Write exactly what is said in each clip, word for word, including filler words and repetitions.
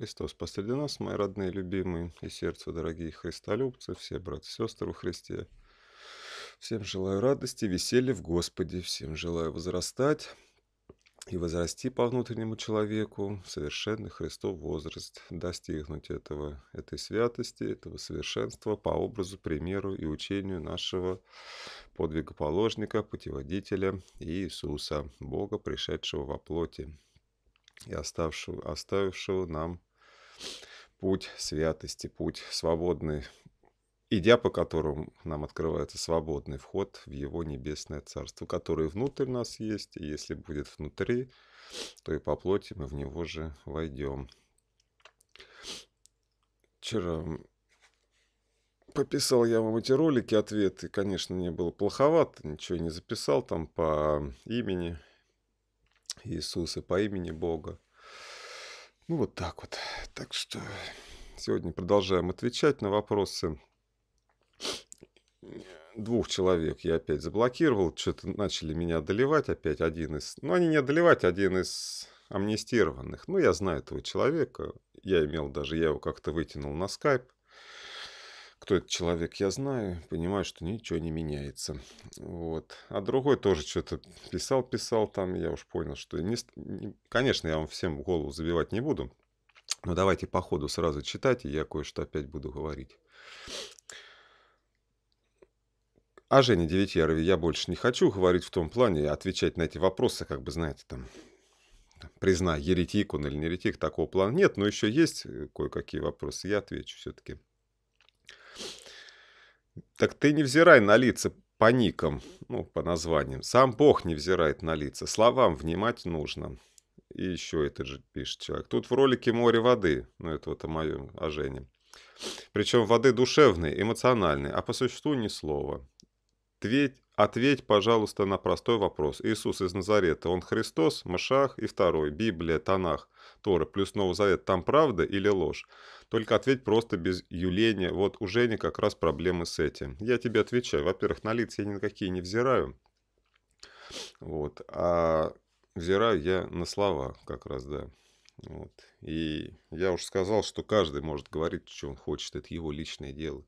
Христос посреди нас, мои родные, любимые и сердцу дорогие христолюбцы, все братцы и сестры во Христе. Всем желаю радости, веселья в Господе, всем желаю возрастать и возрасти по внутреннему человеку в совершенный Христов возраст, достигнуть этого, этой святости, этого совершенства по образу, примеру и учению нашего подвигоположника, путеводителя Иисуса, Бога, пришедшего во плоти и оставшего, оставившего нам путь святости, путь свободный, идя по которому нам открывается свободный вход в Его небесное царство, которое внутрь нас есть, и если будет внутри, то и по плоти мы в него же войдем. Вчера пописал я вам эти ролики, ответы, конечно, мне было плоховато, ничего не записал там по имени Иисуса, по имени Бога. Ну вот так вот. Так что сегодня продолжаем отвечать на вопросы двух человек. Я опять заблокировал, что-то начали меня одолевать опять один из... Ну, они не одолевать, один из амнистированных. Ну, я знаю этого человека. Я имел даже, я его как-то вытянул на скайп. Кто этот человек, я знаю, понимаю, что ничего не меняется. Вот. А другой тоже что-то писал-писал там, я уж понял, что... Не... Конечно, я вам всем голову забивать не буду, но давайте по ходу сразу читайте, я кое-что опять буду говорить. О Жене Девятьярове я больше не хочу говорить в том плане, отвечать на эти вопросы, как бы, знаете, там... Признай, еретик он или не еретик, такого плана нет, но еще есть кое-какие вопросы, я отвечу все-таки. Так ты не взирай на лица по никам, ну, по названиям. Сам Бог не взирает на лица. Словам внимать нужно. И еще этот же пишет человек. Тут в ролике море воды. Ну, это вот о моем, о Жене. Причем воды душевной, эмоциональной, а по существу ни слова. Ответь, ответь, пожалуйста, на простой вопрос. Иисус из Назарета, он Христос, Машах и второй, Библия, Танах, Тора, плюс Новый Завет, там правда или ложь? Только ответь просто без юления. Вот у Жени как раз проблемы с этим. Я тебе отвечаю. Во-первых, на лица я ни на какие не взираю. Вот. А взираю я на слова как раз, да. Вот. И я уже сказал, что каждый может говорить, что он хочет. Это его личное дело.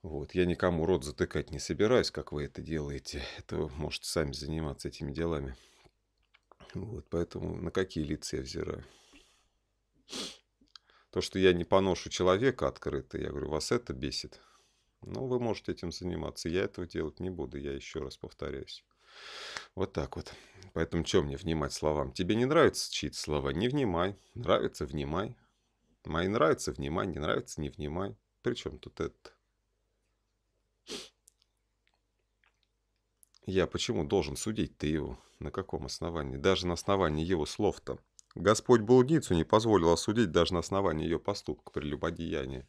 Вот. Я никому рот затыкать не собираюсь, как вы это делаете. Это вы можете сами заниматься этими делами. Вот. Поэтому на какие лица я взираю? То, что я не поношу человека открыто, я говорю, вас это бесит. Ну, вы можете этим заниматься. Я этого делать не буду, я еще раз повторяюсь. Вот так вот. Поэтому что мне внимать словам? Тебе не нравятся чьи-то слова? Не внимай. Нравится – внимай. Мои нравятся – внимай, не нравится – не внимай. Причем тут это? Я почему должен судить-то его? На каком основании? Даже на основании его слов-то. Господь блудницу не позволил осудить даже на основании ее поступка, прелюбодеяния.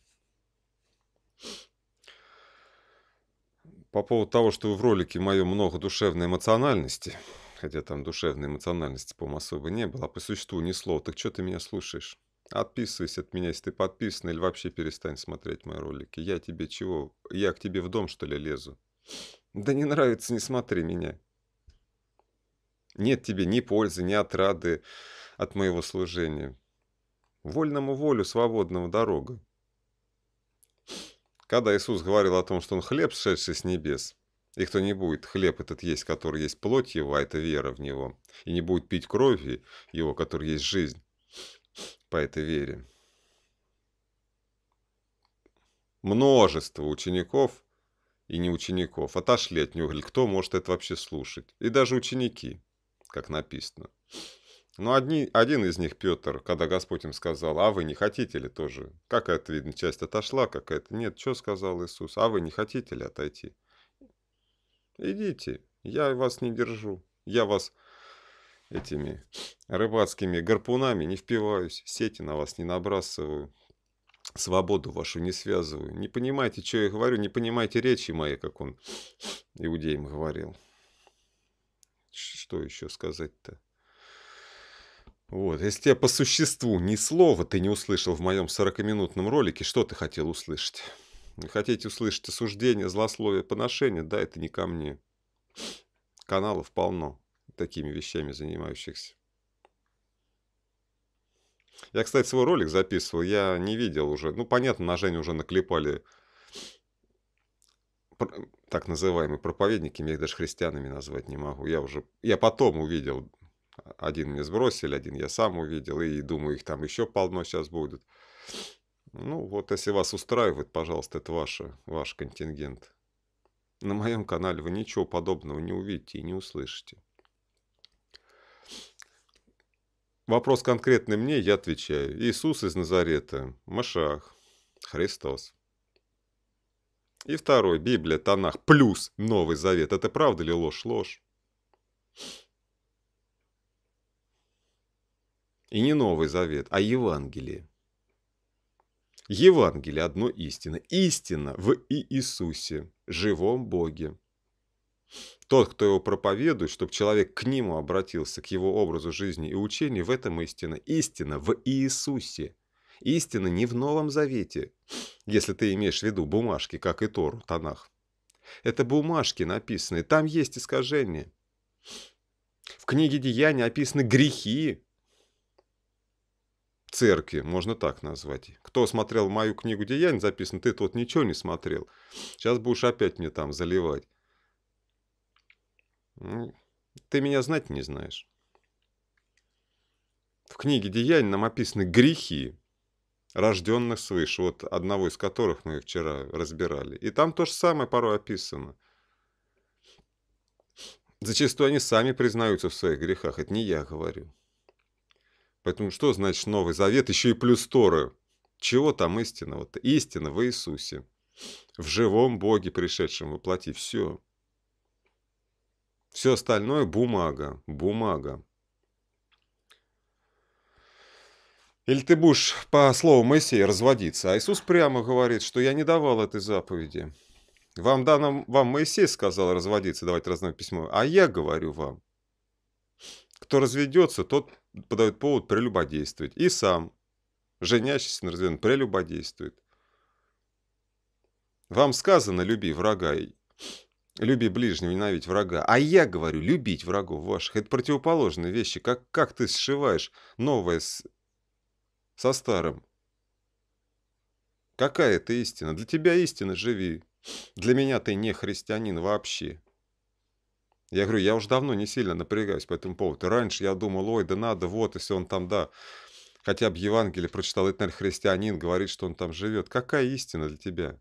По поводу того, что в ролике моем много душевной эмоциональности, хотя там душевной эмоциональности, по-моему, особо не было, а по существу ни слова, так что ты меня слушаешь? Отписывайся от меня, если ты подписан, или вообще перестань смотреть мои ролики. Я тебе чего? Я к тебе в дом, что ли, лезу? Да не нравится, не смотри меня. Нет тебе ни пользы, ни отрады от моего служения. Вольному волю, свободного дорога. Когда Иисус говорил о том, что он хлеб, сшедший с небес, и кто не будет хлеб этот есть, который есть плоть его, а это вера в него, и не будет пить крови его, который есть жизнь, по этой вере. Множество учеников и не учеников отошли от него, или кто может это вообще слушать? И даже ученики, как написано. Но одни, один из них, Петр, когда Господь им сказал, а вы не хотите ли тоже? Какая-то, видно, часть отошла, какая-то нет. Что сказал Иисус? А вы не хотите ли отойти? Идите, я вас не держу. Я вас этими рыбацкими гарпунами не впиваюсь, сети на вас не набрасываю, свободу вашу не связываю. Не понимаете, что я говорю, не понимаете речи моей, как он иудеям говорил. Что еще сказать-то? Вот, если тебе по существу ни слова ты не услышал в моем сорокаминутном ролике, что ты хотел услышать? Вы хотите услышать осуждение, злословие, поношение? Да, это не ко мне. Каналов полно такими вещами занимающихся. Я, кстати, свой ролик записывал, я не видел уже. Ну, понятно, на Женю уже наклепали так называемые проповедники, я их даже христианами назвать не могу. Я уже, я потом увидел, один мне сбросили, один я сам увидел, и думаю, их там еще полно сейчас будет. Ну, вот если вас устраивает, пожалуйста, это ваше, ваш контингент. На моем канале вы ничего подобного не увидите и не услышите. Вопрос конкретный мне, я отвечаю. Иисус из Назарета, Машиах, Христос. И второй, Библия, Танах, плюс Новый Завет. Это правда или ложь? Ложь. И не Новый Завет, а Евангелие. Евангелие одно истина. Истина в Иисусе, живом Боге. Тот, кто его проповедует, чтобы человек к нему обратился, к его образу жизни и учению, в этом истина. Истина в Иисусе. Истина не в Новом Завете, если ты имеешь в виду бумажки, как и Тору, Танах. Это бумажки написаны, там есть искажения. В книге Деяния описаны грехи церкви, можно так назвать. Кто смотрел мою книгу Деяний, записано, ты тут ничего не смотрел. Сейчас будешь опять мне там заливать. Ты меня знать не знаешь. В книге Деяний нам описаны грехи, рожденных свыше, вот одного из которых мы вчера разбирали. И там то же самое порой описано. Зачастую они сами признаются в своих грехах, это не я говорю. Поэтому что значит Новый Завет, еще и плюс Торы? Чего там истинного-то? Истина в Иисусе, в живом Боге, пришедшем во плоти, все. Все остальное бумага, бумага. Или ты будешь по слову Моисея разводиться, а Иисус прямо говорит, что я не давал этой заповеди. Вам, да, нам, вам Моисей сказал разводиться, давать разное письмо, а я говорю вам. Кто разведется, тот подает повод прелюбодействовать. И сам, женящийся на разведенном, прелюбодействует. Вам сказано, люби врага, люби ближнего, ненавидь врага. А я говорю, любить врагов ваших. Это противоположные вещи. Как, как ты сшиваешь новое с, со старым? Какая это истина? Для тебя истина, живи. Для меня ты не христианин вообще. Я говорю, я уже давно не сильно напрягаюсь по этому поводу. Раньше я думал, ой, да надо, вот, если он там, да, хотя бы Евангелие прочитал, это, наверное, христианин, говорит, что он там живет. Какая истина для тебя?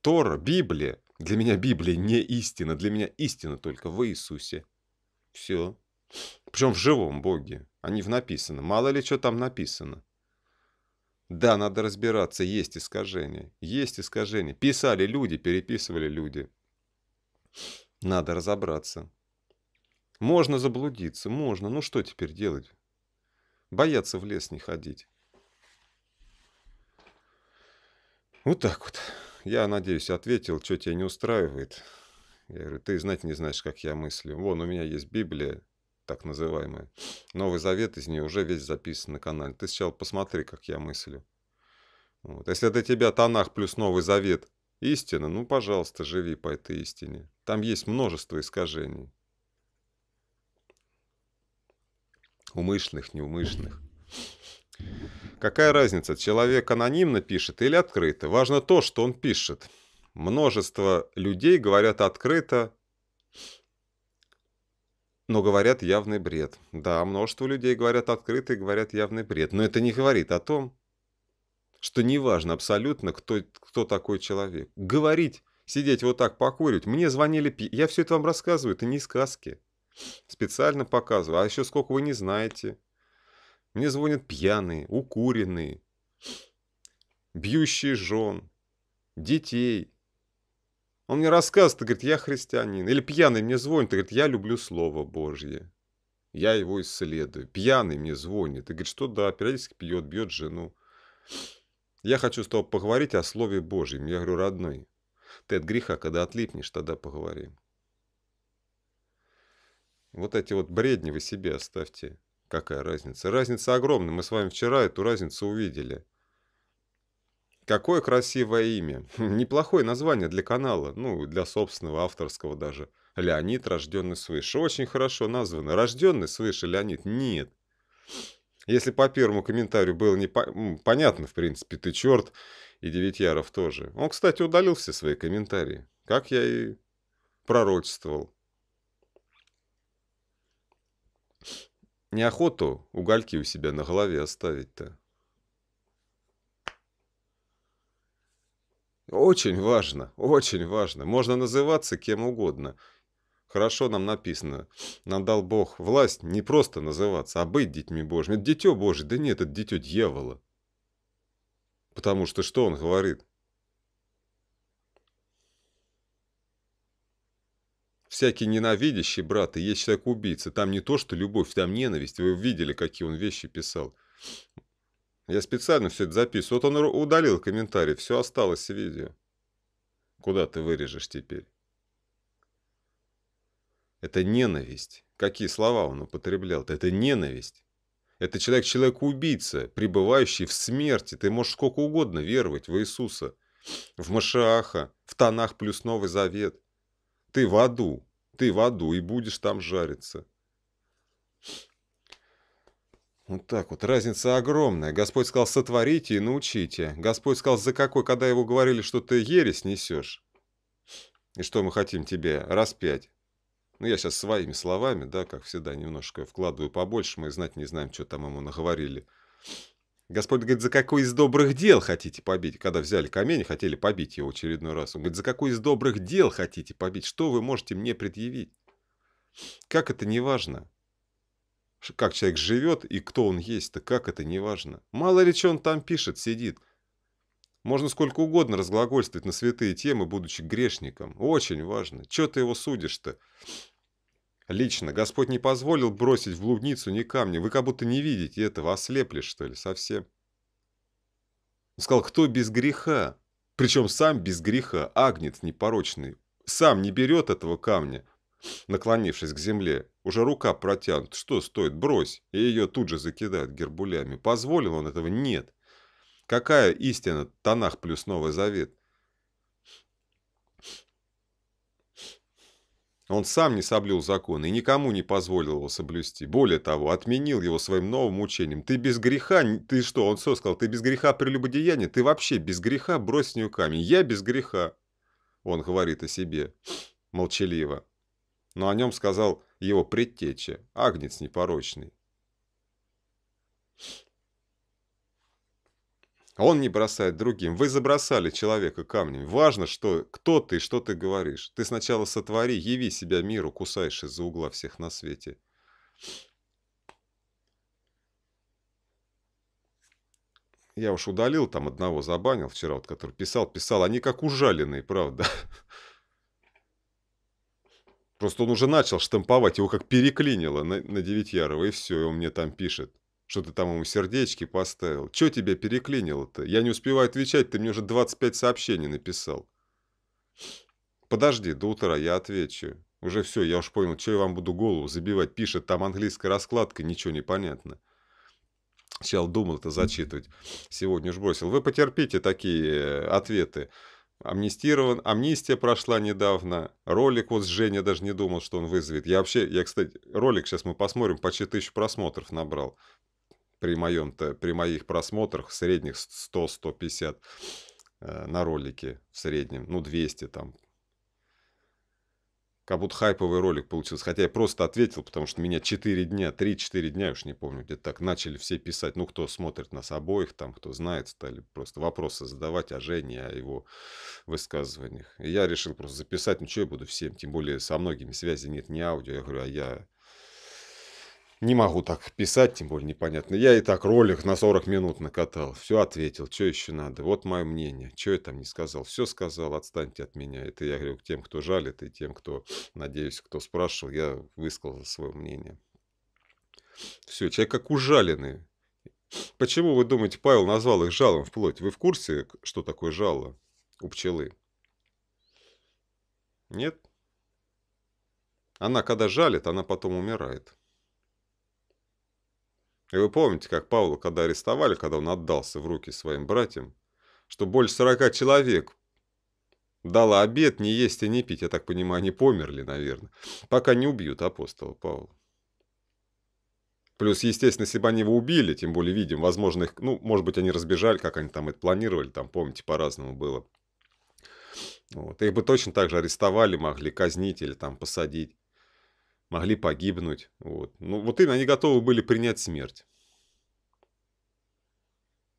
Тора, Библия. Для меня Библия не истина. Для меня истина только в Иисусе. Все. Причем в живом Боге, а не в написанном. Мало ли, что там написано. Да, надо разбираться, есть искажения. Есть искажения. Писали люди, переписывали люди. Надо разобраться. Можно заблудиться, можно. Ну что теперь делать? Бояться в лес не ходить. Вот так вот. Я, надеюсь, ответил, что тебя не устраивает. Я говорю, ты знать не знаешь, как я мыслю. Вон, у меня есть Библия, так называемая. Новый Завет, из нее уже весь записан на канале. Ты сначала посмотри, как я мыслю. Вот. Если для тебя Танах плюс Новый Завет истина, ну, пожалуйста, живи по этой истине. Там есть множество искажений. Умышленных, неумышленных. Какая разница, человек анонимно пишет или открыто? Важно то, что он пишет. Множество людей говорят открыто, но говорят явный бред. Да, множество людей говорят открыто и говорят явный бред. Но это не говорит о том, что неважно абсолютно, кто, кто такой человек. Говорить, сидеть вот так, покурить. Мне звонили, я все это вам рассказываю, это не сказки. Специально показываю. А еще сколько вы не знаете. Мне звонят пьяные, укуренные, бьющие жен, детей. Он мне рассказывает, говорит, я христианин. Или пьяный мне звонит, говорит, я люблю Слово Божье. Я его исследую. Пьяный мне звонит и говорит, что да, периодически пьет, бьет жену. Я хочу с тобой поговорить о Слове Божьем. Я говорю, родной, ты от греха, когда отлипнешь, тогда поговорим. Вот эти вот бредни вы себе оставьте. Какая разница? Разница огромная. Мы с вами вчера эту разницу увидели. Какое красивое имя. Неплохое название для канала. Ну, для собственного, авторского даже. Леонид, рожденный свыше. Очень хорошо названо. Рожденный свыше Леонид? Нет. Если по первому комментарию было непонятно, в принципе, ты черт, и Девятьяров тоже. Он, кстати, удалил все свои комментарии, как я и пророчествовал. Неохоту угольки у себя на голове оставить-то. Очень важно, очень важно. Можно называться кем угодно. Хорошо нам написано. Нам дал Бог власть не просто называться, а быть детьми Божьими. Это дитё Божие. Да нет, это дитё дьявола. Потому что что он говорит? Всякий ненавидящий брат и есть человек-убийца. Там не то, что любовь, там ненависть. Вы видели, какие он вещи писал. Я специально все это записываю. Вот он удалил комментарий, все осталось в видео. Куда ты вырежешь теперь? Это ненависть. Какие слова он употреблял? Это ненависть. Это человек, человек-убийца, пребывающий в смерти. Ты можешь сколько угодно веровать в Иисуса, в Машиаха, в Танах плюс Новый Завет. Ты в аду, ты в аду, и будешь там жариться. Вот так вот, разница огромная. Господь сказал, сотворите и научите. Господь сказал, за какой, когда его говорили, что ты ересь несешь, и что мы хотим тебе распять. Ну, я сейчас своими словами, да, как всегда, немножко вкладываю побольше, мы знать не знаем, что там ему наговорили. Господь говорит, за какой из добрых дел хотите побить? Когда взяли камень и хотели побить его в очередной раз. Он говорит, за какой из добрых дел хотите побить? Что вы можете мне предъявить? Как это не важно? Как человек живет и кто он есть-то, как это не важно? Мало ли, что он там пишет, сидит. Можно сколько угодно разглагольствовать на святые темы, будучи грешником. Очень важно. Че ты его судишь-то? Лично. Господь не позволил бросить в блудницу ни камня. Вы как будто не видите этого. Ослепли, что ли, совсем? Он сказал, кто без греха? Причем сам без греха. Агнец непорочный. Сам не берет этого камня, наклонившись к земле. Уже рука протянута. Что стоит? Брось. И ее тут же закидают гербулями. Позволил он этого? Нет. Какая истина? Танах плюс Новый Завет. Он сам не соблюл закон и никому не позволил его соблюсти. Более того, отменил его своим новым учением. Ты без греха, ты что, он все сказал, ты без греха прелюбодеяния, ты вообще без греха, брось с нее камень. Я без греха, он говорит о себе молчаливо. Но о нем сказал его предтеча, агнец непорочный. Он не бросает другим. Вы забросали человека камнем. Важно, что, кто ты и что ты говоришь. Ты сначала сотвори, яви себя миру, кусаешь из-за угла всех на свете. Я уж удалил, там одного забанил вчера, вот, который писал, писал. Они как ужаленные, правда. Просто он уже начал штамповать, его как переклинило на, на Девятьярова, и все, и он мне там пишет. Что ты там ему сердечки поставил? Чё тебя переклинило-то? Я не успеваю отвечать, ты мне уже двадцать пять сообщений написал. Подожди, до утра я отвечу. Уже все, я уж понял, что я вам буду голову забивать. Пишет там английская раскладка, ничего не понятно. Сначала думал это зачитывать. Сегодня уж бросил. Вы потерпите такие ответы. Амнистирован, амнистия прошла недавно, ролик вот с Женей даже не думал, что он вызовет. Я вообще, я, кстати, ролик сейчас мы посмотрим, почти тысячу просмотров набрал. При моем-то, при моих просмотрах в средних сто — сто пятьдесят э, на ролике в среднем, ну двести там. Как будто хайповый ролик получился, хотя я просто ответил, потому что меня четыре дня, три-четыре дня, уж не помню, где-то так начали все писать, ну кто смотрит нас обоих, там кто знает, стали просто вопросы задавать о Жене, о его высказываниях. И я решил просто записать, ну что я буду всем, тем более со многими связи нет, ни аудио, я говорю, а я... Не могу так писать, тем более непонятно. Я и так ролик на сорок минут накатал. Все ответил, что еще надо. Вот мое мнение. Что я там не сказал? Все сказал, отстаньте от меня. Это я говорю к тем, кто жалит, и тем, кто, надеюсь, кто спрашивал, я высказал свое мнение. Все, человек как ужаленный. Почему, вы думаете, Павел назвал их жалом вплоть? Вы в курсе, что такое жало у пчелы? Нет? Она, когда жалит, она потом умирает. И вы помните, как Павла, когда арестовали, когда он отдался в руки своим братьям, что больше сорока человек дало обет не есть и не пить. Я так понимаю, они померли, наверное, пока не убьют апостола Павла. Плюс, естественно, если бы они его убили, тем более видим, возможно, их, ну, может быть, они разбежали, как они там это планировали, там, помните, по-разному было. Вот. Их бы точно так же арестовали, могли казнить или там посадить, могли погибнуть. Вот. Ну, вот именно они готовы были принять смерть.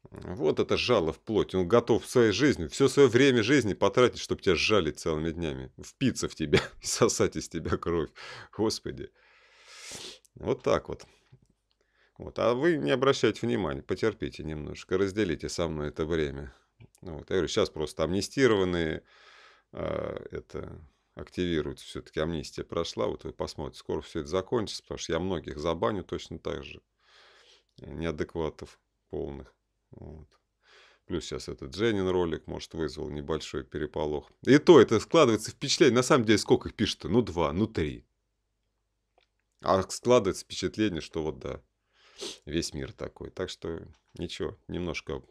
Вот это жало в плоть. Он готов своей жизнью, все свое время жизни потратить, чтобы тебя сжали целыми днями, впиться в тебя, сосать из тебя кровь. Господи. Вот так вот. Вот. А вы не обращайте внимания, потерпите немножко, разделите со мной это время. Вот. Я говорю, сейчас просто амнистированные э, это, активируются, все-таки амнистия прошла. Вот вы посмотрите, скоро все это закончится, потому что я многих забаню точно так же. Неадекватов полных. Вот. Плюс сейчас этот Женин ролик, может, вызвал небольшой переполох. И то это складывается впечатление. На самом деле, сколько их пишет-то? Ну, два, ну, три. А складывается впечатление, что вот да, весь мир такой. Так что ничего, немножко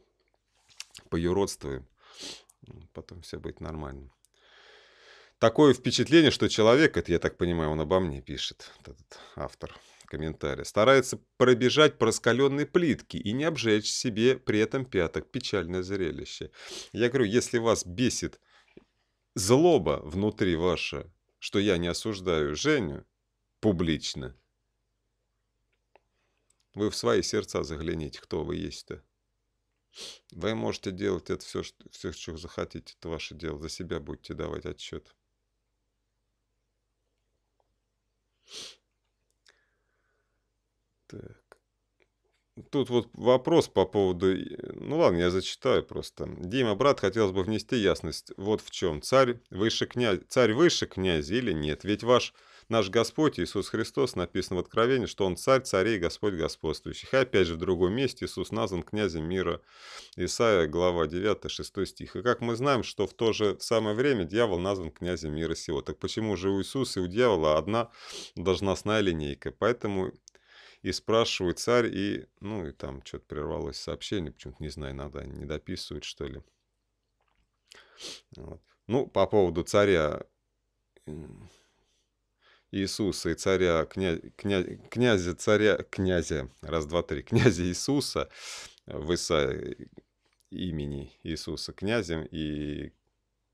поюродствуем. Потом все будет нормально. Такое впечатление, что человек, это я так понимаю, он обо мне пишет, этот автор комментария, старается пробежать по раскаленной плитке и не обжечь себе при этом пяток. Печальное зрелище. Я говорю, если вас бесит злоба внутри ваша, что я не осуждаю Женю публично, вы в свои сердца загляните, кто вы есть-то. Вы можете делать это все, что, все, что захотите, это ваше дело. За себя будете давать отчет. Так. Тут вот вопрос по поводу... Ну ладно, я зачитаю просто. Дима, брат, хотелось бы внести ясность. Вот в чем. Царь выше князь... Царь выше князя или нет? Ведь ваш... Наш Господь Иисус Христос, написано в Откровении, что Он царь царей, Господь господствующих. И опять же в другом месте Иисус назван князем мира. Исаия, глава девятая, шестой стих. И как мы знаем, что в то же самое время дьявол назван князем мира сего. Так почему же у Иисуса и у дьявола одна должностная линейка? Поэтому и спрашивают царь, и... Ну и там что-то прервалось сообщение, почему-то, не знаю, надо, они не дописывают, что ли. Вот. Ну, по поводу царя... Иисуса и царя, кня, кня, князя, царя, князя, раз, два, три, князя Иисуса, в Исаии имени Иисуса князем и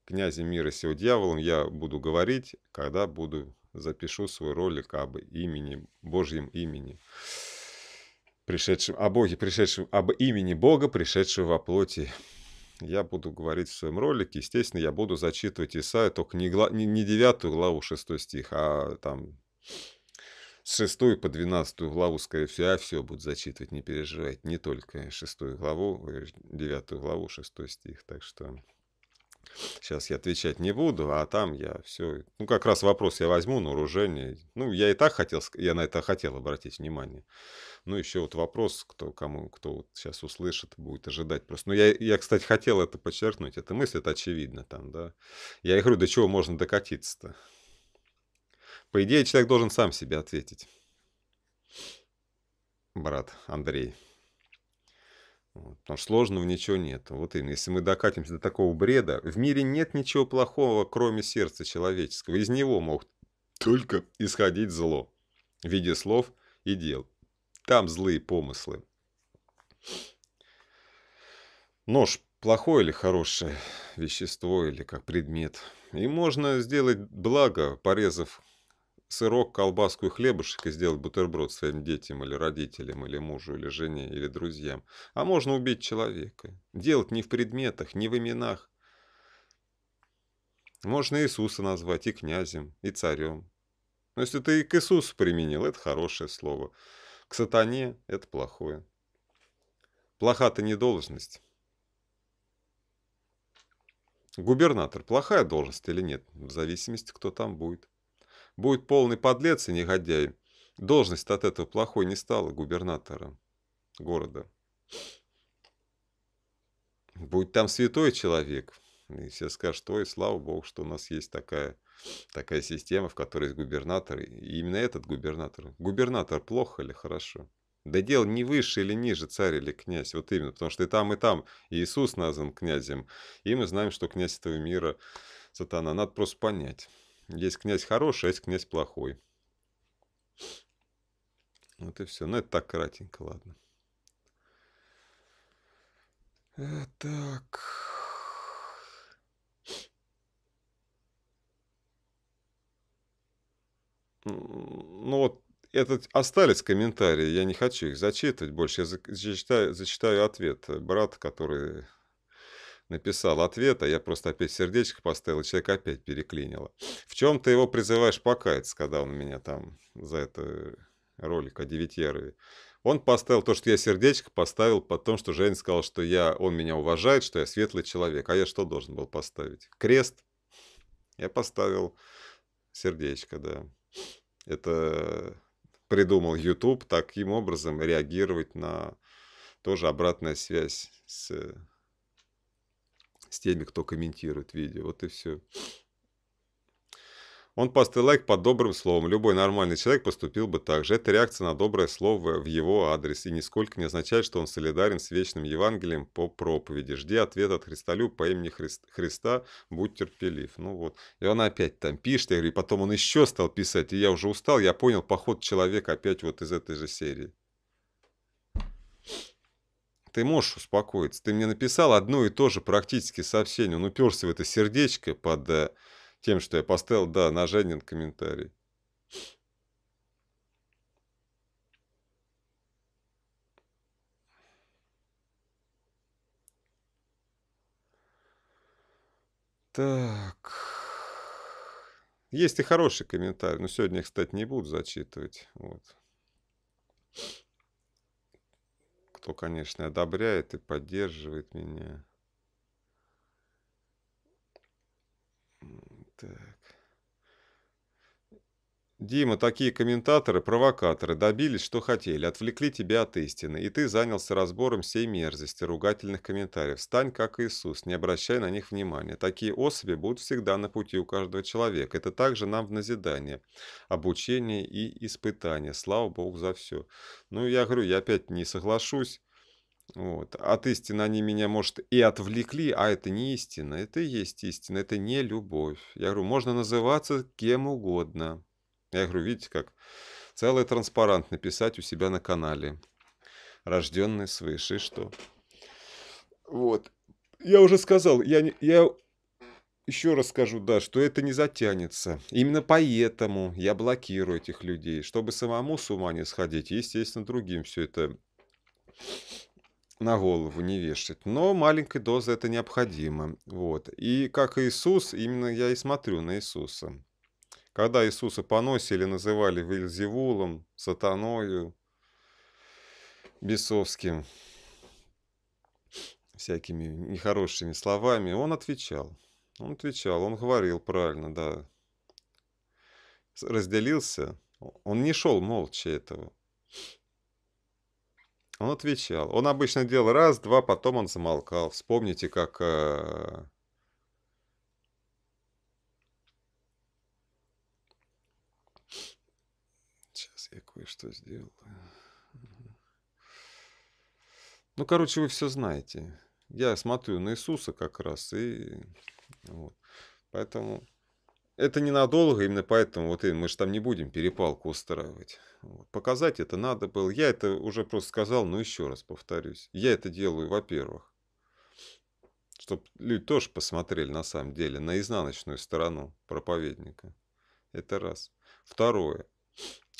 князем мира сего дьяволом, я буду говорить, когда буду, запишу свой ролик об имени, Божьем имени, пришедшем, о Боге, пришедшем, об имени Бога, пришедшего во плоти. Я буду говорить в своем ролике, естественно, я буду зачитывать Исаию, только не, гла... не, не девятую главу, шестой стих, а там с шестой по двенадцатую главу, скорее всего, я все буду зачитывать, не переживайте, не только шестую главу, девятую главу, шестой стих, так что сейчас я отвечать не буду, а там я все, ну, как раз вопрос я возьму на вооружение, ну, я и так хотел, я на это хотел обратить внимание. Ну, еще вот вопрос, кто кому, кто вот сейчас услышит, будет ожидать просто. Ну, я, я, кстати, хотел это подчеркнуть, эта мысль, это очевидно там, да. Я и говорю, до чего можно докатиться-то? По идее, человек должен сам себе ответить. Брат Андрей. Вот, потому что сложного ничего нет. Вот именно, если мы докатимся до такого бреда, в мире нет ничего плохого, кроме сердца человеческого. Из него могут только исходить зло в виде слов и дел. Там злые помыслы. Нож плохое или хорошее вещество, или как предмет. И можно сделать благо, порезав сырок, колбаску и хлебушек, и сделать бутерброд своим детям, или родителям, или мужу, или жене, или друзьям. А можно убить человека. Делать не в предметах, не в именах. Можно Иисуса назвать и князем, и царем. Но если ты и к Иисусу применил, это хорошее слово. К сатане – это плохое. Плоха-то не должность. Губернатор – плохая должность или нет? В зависимости, кто там будет. Будет полный подлец и негодяй. Должность от этого плохой не стала губернатором города. Будет там святой человек. И все скажут, ой, слава богу, что у нас есть такая, такая система, в которой есть губернатор. И именно этот губернатор. Губернатор плохо или хорошо? Да дело не выше или ниже царь или князь. Вот именно, потому что и там, и там Иисус назван князем. И мы знаем, что князь этого мира сатана. Надо просто понять. Есть князь хороший, а есть князь плохой. Вот и все. Ну, это так кратенько, ладно. Так. Ну, вот этот, остались комментарии, я не хочу их зачитывать больше. Я за, зачитаю, зачитаю ответ брата, который написал ответ, а я просто опять сердечко поставил, и человек опять переклинило. В чем ты его призываешь покаяться, когда он меня там за это ролик о Девятьярове? Он поставил то, что я сердечко поставил, потом, что Женя сказал, что я, он меня уважает, что я светлый человек. А я что должен был поставить? Крест. Я поставил сердечко, да. Это придумал YouTube таким образом реагировать на тоже обратную связь с, с теми, кто комментирует видео. Вот и все. Он поставил лайк под добрым словом. Любой нормальный человек поступил бы так же. Это реакция на доброе слово в его адрес. И нисколько не означает, что он солидарен с вечным Евангелием по проповеди. Жди ответа от Христолюб по имени Христ... Христа. Будь терпелив. Ну вот. И он опять там пишет. Я говорю, и потом он еще стал писать. И я уже устал. Я понял, поход человека опять вот из этой же серии. Ты можешь успокоиться. Ты мне написал одно и то же практически сообщение. Он уперся в это сердечко под... тем, что я поставил, да, на Женин комментарий. Так. Есть и хороший комментарий, но сегодня я, кстати, не буду зачитывать. Вот. Кто, конечно, одобряет и поддерживает меня. Так. Дима, такие комментаторы, провокаторы, добились, что хотели, отвлекли тебя от истины, и ты занялся разбором всей мерзости, ругательных комментариев. Стань как Иисус, не обращай на них внимания. Такие особи будут всегда на пути у каждого человека. Это также нам в назидание, обучение и испытание. Слава Богу за все. Ну, я говорю, я опять не соглашусь. Вот. От истины они меня, может, и отвлекли, а это не истина. Это и есть истина, это не любовь. Я говорю, можно называться кем угодно. Я говорю, видите, как целый транспарант написать у себя на канале. Рожденный свыше, что? Вот. Я уже сказал, я, не, я еще раз скажу, да, что это не затянется. Именно поэтому я блокирую этих людей, чтобы самому с ума не сходить, и, естественно, другим все это... на голову не вешать. Но маленькой дозы это необходимо. Вот. И как Иисус, именно я и смотрю на Иисуса. Когда Иисуса поносили, называли Вельзевулом, Сатаною, бесовским, всякими нехорошими словами, он отвечал. Он отвечал, он говорил правильно, да. Разделился. Он не шел молча этого. Он отвечал. Он обычно делал раз, два, потом он замолкал. Вспомните, как э, сейчас я кое-что сделал. Ну, короче, вы все знаете. Я смотрю на Иисуса как раз и вот. Поэтому это ненадолго, именно поэтому вот мы же там не будем перепалку устраивать. Вот. Показать это надо было. Я это уже просто сказал, но еще раз повторюсь. Я это делаю, во-первых, чтобы люди тоже посмотрели на самом деле на изнаночную сторону проповедника. Это раз. Второе.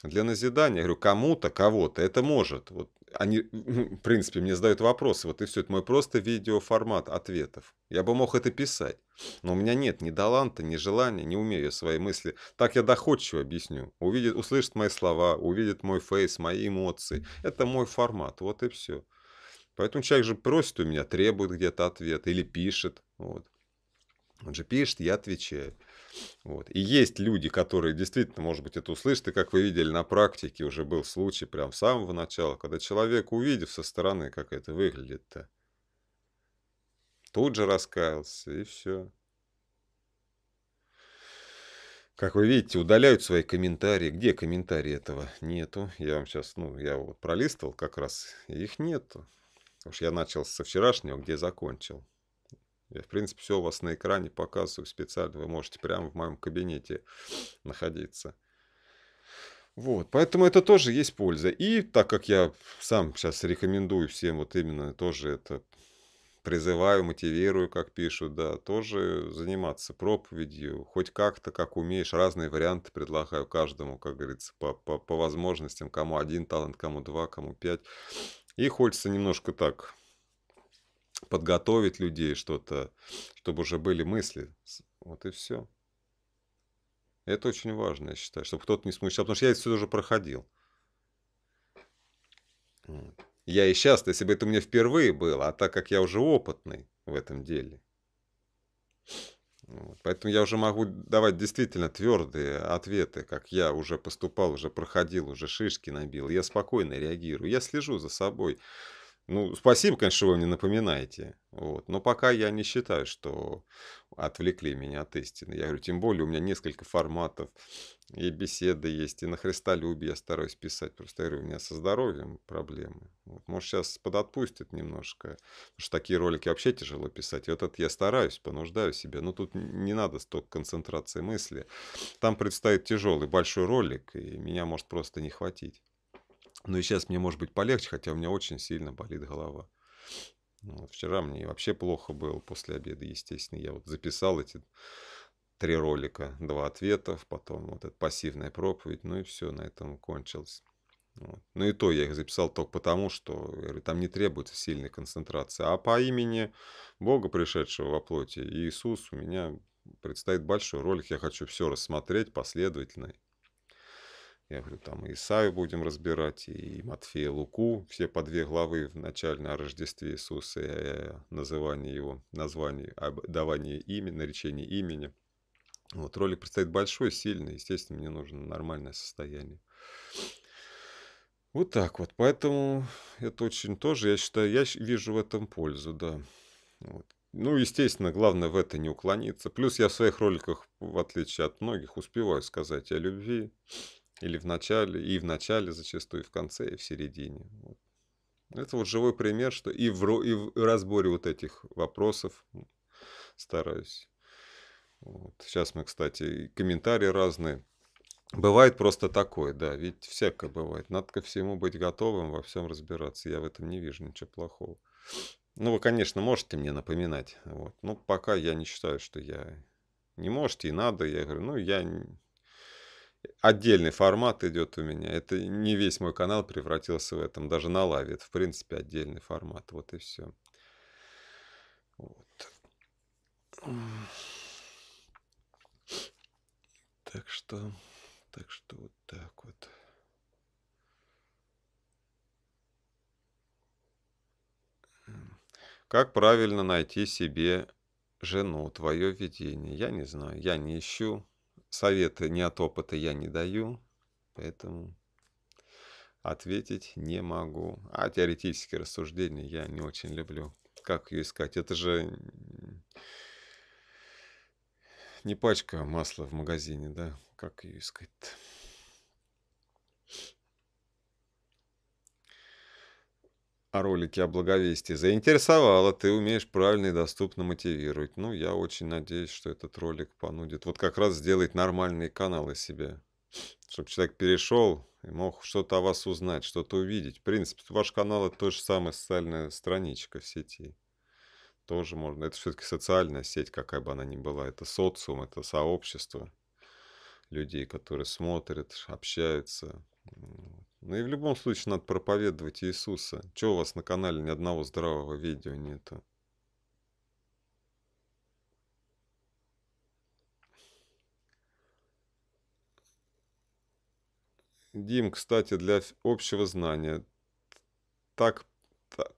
Для назидания, я говорю, кому-то, кого-то это может. Вот они, в принципе, мне задают вопросы. Вот и все. Это мой просто видеоформат ответов. Я бы мог это писать. Но у меня нет ни таланта, ни желания, не умею свои мысли. Так я доходчиво объясню. Увидит, услышит мои слова, увидит мой фейс, мои эмоции. Это мой формат. Вот и все. Поэтому человек же просит у меня, требует где-то ответ. Или пишет. Вот. Он же пишет, я отвечаю. Вот. И есть люди, которые действительно, может быть, это услышат. И как вы видели на практике, уже был случай прям с самого начала, когда человек, увидев со стороны, как это выглядит-то, тут же раскаялся, и все. Как вы видите, удаляют свои комментарии. Где комментарии этого? Нету. Я вам сейчас, ну, я вот пролистывал как раз, и их нету. Потому что я начал со вчерашнего, где закончил. Я, в принципе, все у вас на экране показываю специально. Вы можете прямо в моем кабинете находиться. Вот, поэтому это тоже есть польза. И так как я сам сейчас рекомендую всем вот именно тоже это призываю, мотивирую, как пишут, да, тоже заниматься проповедью, хоть как-то, как умеешь, разные варианты предлагаю каждому, как говорится, по, по, по возможностям, кому один талант, кому два, кому пять. И хочется немножко так подготовить людей что-то, чтобы уже были мысли. Вот и все. Это очень важно, я считаю, чтобы кто-то не смущался, потому что я это все уже проходил. Я и сейчас, если бы это у меня впервые было, а так как я уже опытный в этом деле, вот, поэтому я уже могу давать действительно твердые ответы, как я уже поступал, уже проходил, уже шишки набил, я спокойно реагирую, я слежу за собой. Ну, спасибо, конечно, что вы мне напоминаете, вот. Но пока я не считаю, что отвлекли меня от истины. Я говорю, тем более у меня несколько форматов, и беседы есть, и на Христолюбе я стараюсь писать. Просто я говорю, у меня со здоровьем проблемы. Вот. Может, сейчас подотпустит немножко, потому что такие ролики вообще тяжело писать. И вот это я стараюсь, понуждаю себя, но тут не надо столько концентрации мысли. Там предстоит тяжелый, большой ролик, и меня может просто не хватить. Ну и сейчас мне может быть полегче, хотя у меня очень сильно болит голова. Вот, вчера мне вообще плохо было после обеда, естественно. Я вот записал эти три ролика, два ответов, потом вот эта пассивная проповедь, ну и все, на этом кончилось. Вот. Ну и то я их записал только потому, что говорю, там не требуется сильной концентрации. А по имени Бога, пришедшего во плоти, Иисус, у меня предстоит большой ролик. Я хочу все рассмотреть последовательно. Я говорю, там и Исаию будем разбирать, и Матфея, Луку, все по две главы в начале о Рождестве Иисуса, и о назывании его, названии, об давании имени, наречении имени. Вот ролик предстоит большой, сильный, естественно, мне нужно нормальное состояние. Вот так вот, поэтому это очень тоже, я считаю, я вижу в этом пользу, да. Вот. Ну, естественно, главное в это не уклониться. Плюс я в своих роликах, в отличие от многих, успеваю сказать о любви. Или в начале, и в начале зачастую, и в конце, и в середине. Вот. Это вот живой пример, что и в, и в разборе вот этих вопросов стараюсь. Вот. Сейчас мы, кстати, комментарии разные. Бывает просто такое, да, ведь всякое бывает. Надо ко всему быть готовым, во всем разбираться. Я в этом не вижу ничего плохого. Ну, вы, конечно, можете мне напоминать. Вот. Но пока я не считаю, что я... Не можете и надо. Я говорю, ну, я... Отдельный формат идет у меня. Это не весь мой канал превратился в этом. Даже на лаве. Это, в принципе, отдельный формат. Вот и все. Вот. Так что... Так что вот так вот. Как правильно найти себе жену? Твое видение. Я не знаю. Я не ищу. Советы не от опыта я не даю, поэтому ответить не могу. А теоретические рассуждения я не очень люблю. Как ее искать? Это же не пачка масла в магазине, да? Как ее искать-то? О ролике о благовестии. Заинтересовало, ты умеешь правильно и доступно мотивировать. Ну, я очень надеюсь, что этот ролик понудит. Вот как раз сделать нормальные каналы себе. Чтобы человек перешел и мог что-то о вас узнать, что-то увидеть. В принципе, ваш канал — это то же самое социальная страничка в сети. Тоже можно. Это все-таки социальная сеть, какая бы она ни была. Это социум, это сообщество людей, которые смотрят, общаются. Ну и в любом случае надо проповедовать Иисуса. Чего у вас на канале ни одного здравого видео нету? Дим, кстати, для общего знания. Так,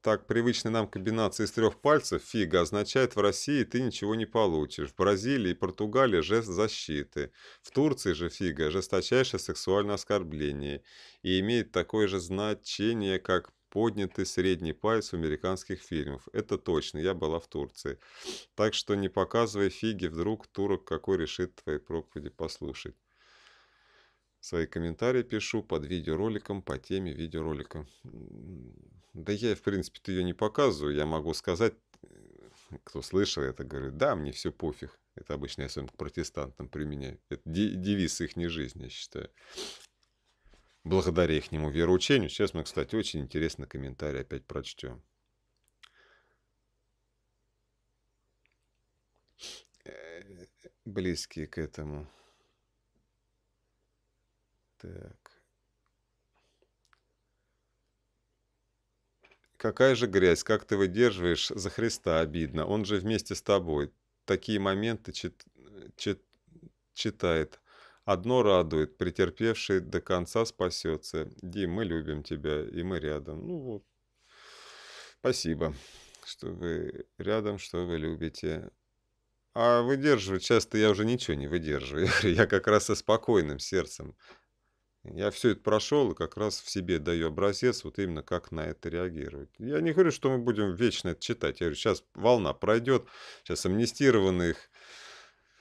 так привычная нам комбинация из трех пальцев, фига, означает в России ты ничего не получишь. В Бразилии и Португалии жест защиты. В Турции же фига ожесточайшее сексуальное оскорбление и имеет такое же значение, как поднятый средний палец в американских фильмах. Это точно, я была в Турции. Так что не показывай фиги, вдруг турок какой решит твои проповеди послушать. Свои комментарии пишу под видеороликом по теме видеоролика. Да я, в принципе-то, ее не показываю. Я могу сказать, кто слышал это, говорит, да, мне все пофиг. Это обычно я особенно к протестантам применяю. Это девиз их не жизни, я считаю. благодаря ихнему вероучению. Сейчас мы, кстати, очень интересный комментарий опять прочтем. Близкие к этому. Так. Какая же грязь, как ты выдерживаешь, за Христа обидно, он же вместе с тобой. Такие моменты чит, чит, читает. Одно радует, претерпевший до конца спасется. Дим, мы любим тебя, и мы рядом. Ну вот. Спасибо, что вы рядом, что вы любите. А выдерживать часто я уже ничего не выдерживаю. Я как раз со спокойным сердцем. Я все это прошел и как раз в себе даю образец, вот именно как на это реагировать. Я не говорю, что мы будем вечно это читать. Я говорю, сейчас волна пройдет, сейчас амнистированных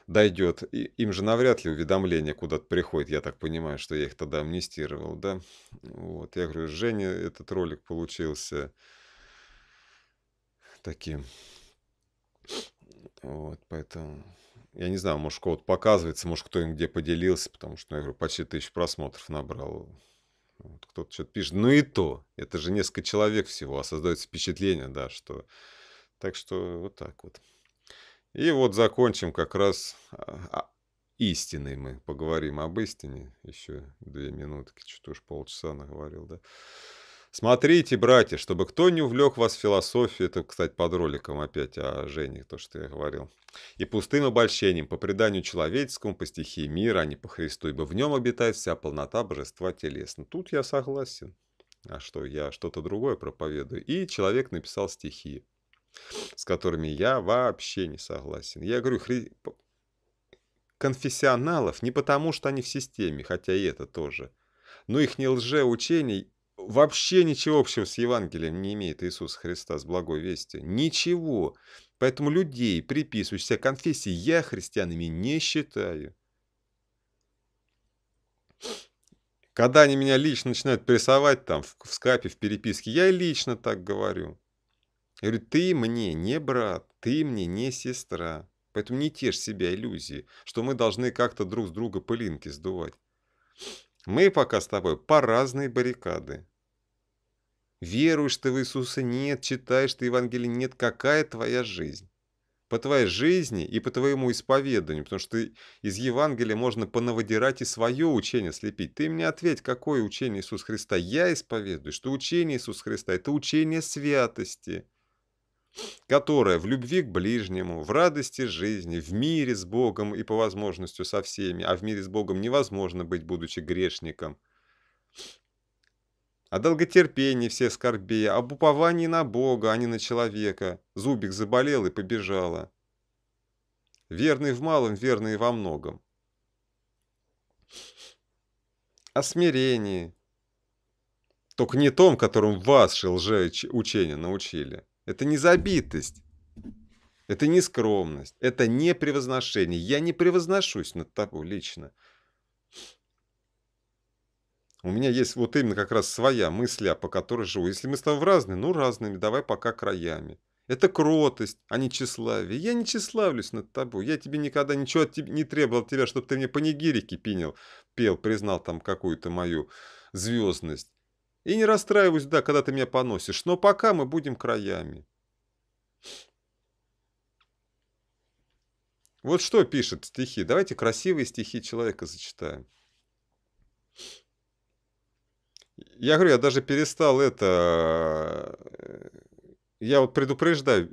дойдет. И им же навряд ли уведомление куда-то приходит. Я так понимаю, что я их тогда амнистировал, да? Вот. Я говорю, Женя, этот ролик получился таким. Вот, поэтому... Я не знаю, может, кого-то показывается, может, кто им где поделился, потому что, я говорю, почти тысячу просмотров набрал. Вот, кто-то что-то пишет. Ну и то. Это же несколько человек всего, а создается впечатление, да, что... Так что вот так вот. И вот закончим как раз о... истиной мы. Поговорим об истине. Еще две минутки, что-то уж полчаса наговорил, да. Смотрите, братья, чтобы кто не увлек вас в философию, это, кстати, под роликом опять о Жене, то, что я говорил, и пустым обольщением, по преданию человеческому, по стихии мира, а не по Христу, ибо в нем обитает вся полнота божества телесно. Тут я согласен. А что, я что-то другое проповедую. И человек написал стихи, с которыми я вообще не согласен. Я говорю, хри... конфессионалов не потому, что они в системе, хотя и это тоже, но их не лжеучений, вообще ничего общего с Евангелием не имеет Иисуса Христа, с благой вести. Ничего. Поэтому людей, приписывающихся конфессии, я христианами не считаю. Когда они меня лично начинают прессовать там в, в скайпе, в переписке, я лично так говорю. Я говорю, ты мне не брат, ты мне не сестра. Поэтому не тешь себя иллюзии, что мы должны как-то друг с друга пылинки сдувать. Мы пока с тобой по разные баррикады. Веруешь ты в Иисуса? Нет. Читаешь ты Евангелие? Нет. Какая твоя жизнь? По твоей жизни и по твоему исповеданию. Потому что из Евангелия можно понаводирать и свое учение слепить. Ты мне ответь, какое учение Иисуса Христа? Я исповедую, что учение Иисуса Христа – это учение святости, которая в любви к ближнему, в радости жизни, в мире с Богом и по возможности со всеми, а в мире с Богом невозможно быть, будучи грешником, о долготерпении все скорби, об уповании на Бога, а не на человека. Зубик заболел и побежала. Верный в малом, верный во многом. О смирении. Только не том, которым вас лжеучения научили. Это не забитость, это не скромность, это не превозношение. Я не превозношусь над тобой лично. У меня есть вот именно как раз своя мысля, по которой живу. Если мы с тобой разные, ну разными, давай пока краями. Это кротость, а не тщеславие. Я не тщеславлюсь над тобой. Я тебе никогда ничего от тебя, не требовал от тебя, чтобы ты мне панигирики пинил, пел, признал там какую-то мою звездность. И не расстраиваюсь, да, когда ты меня поносишь, но пока мы будем краями. Вот что пишет стихи. Давайте красивые стихи человека зачитаем. Я говорю, я даже перестал это... Я вот предупреждаю.